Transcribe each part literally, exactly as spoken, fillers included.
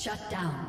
Shut down.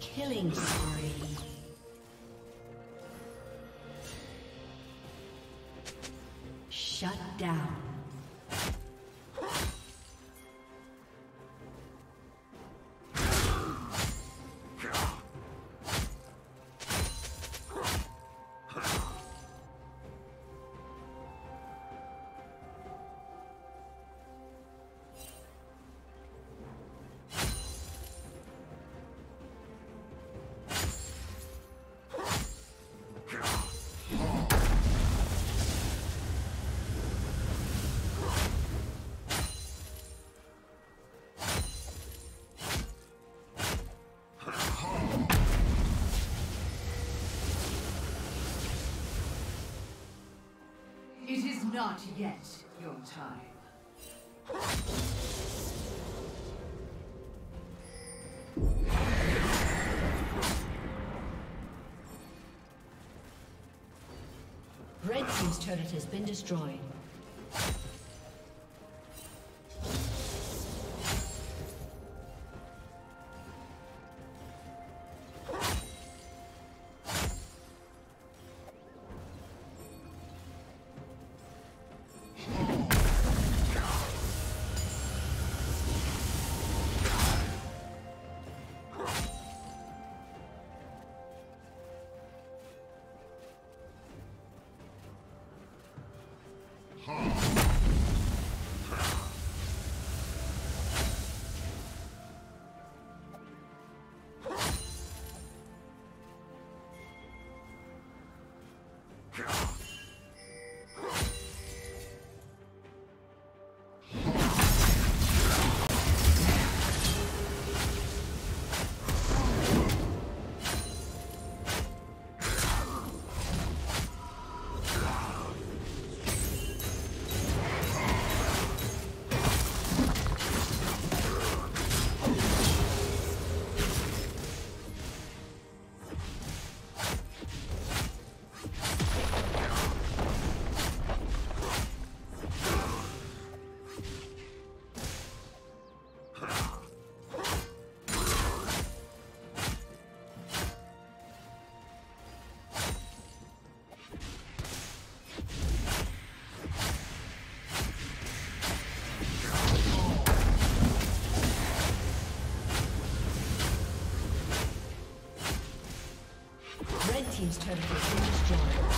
Killing spree. Shut down. Not yet your time. Red team's turret has been destroyed. Team's turret has been destroyed.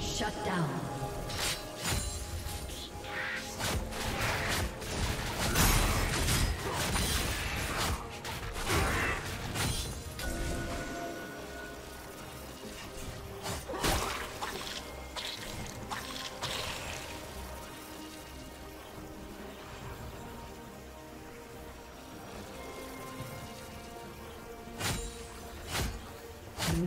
Shut down. Blue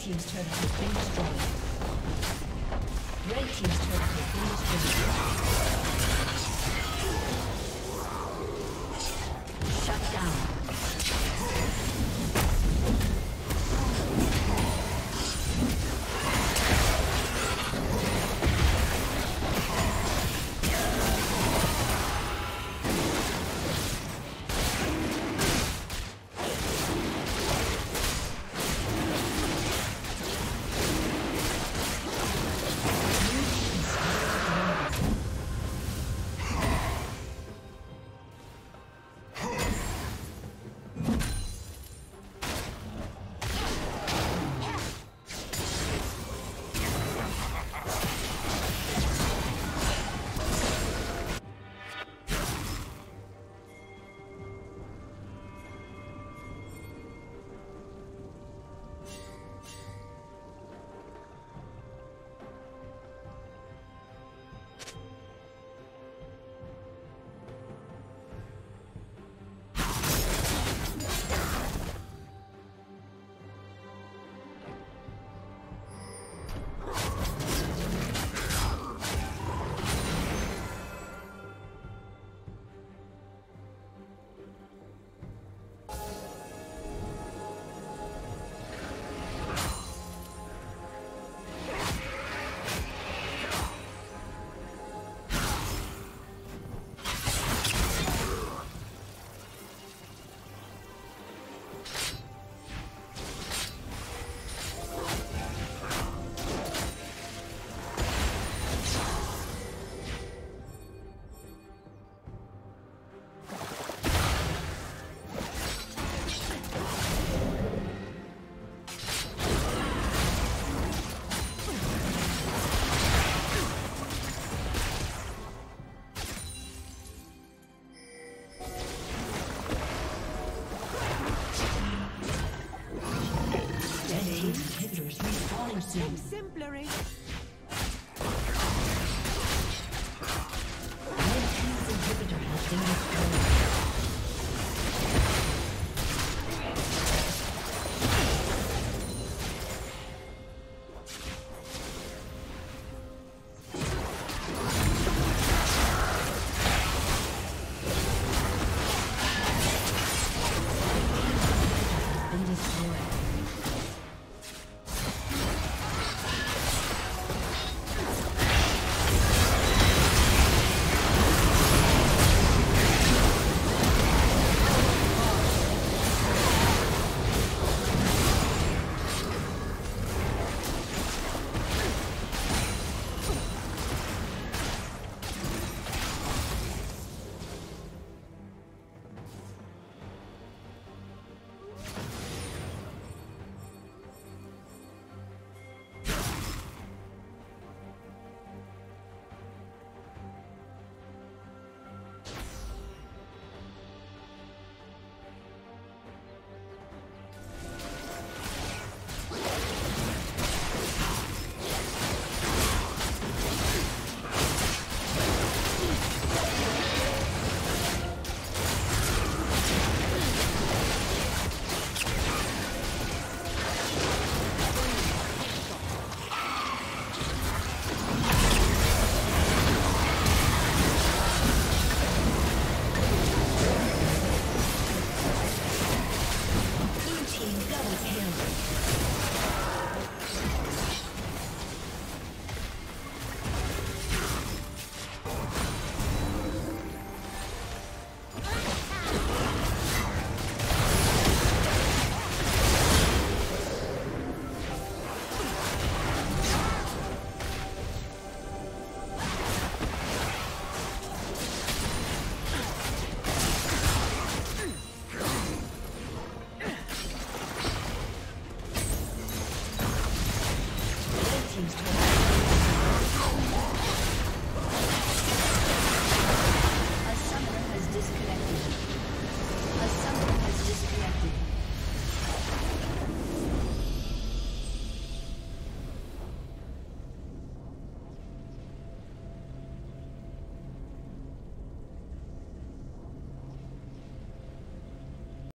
Team's turret has been destroyed.